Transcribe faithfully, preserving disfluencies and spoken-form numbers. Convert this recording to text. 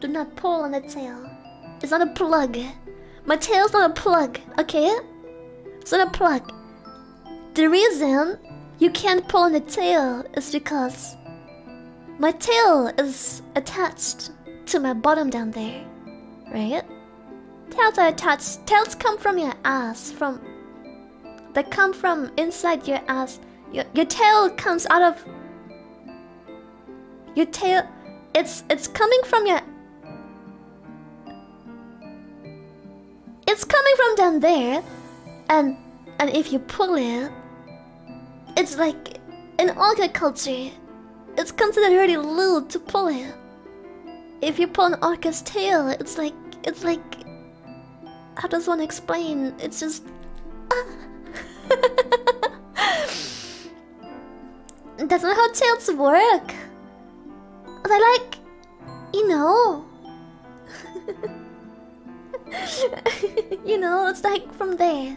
Do not pull on the tail. It's not a plug. My tail's not a plug, okay? It's not a plug. The reason you can't pull on the tail is because my tail is attached to my bottom down there, right? Tails are attached. Tails come from your ass. From They come from inside your ass. Your, your tail comes out of... Your tail... It's, it's coming from your... It's coming from down there. And, and if you pull it... It's like... In orca culture, it's considered really lewd to pull it. If you pull an orca's tail, it's like... It's like... How does one explain? It's just... Ah. That's not how tails work. They're like, you know, you know, it's like from there.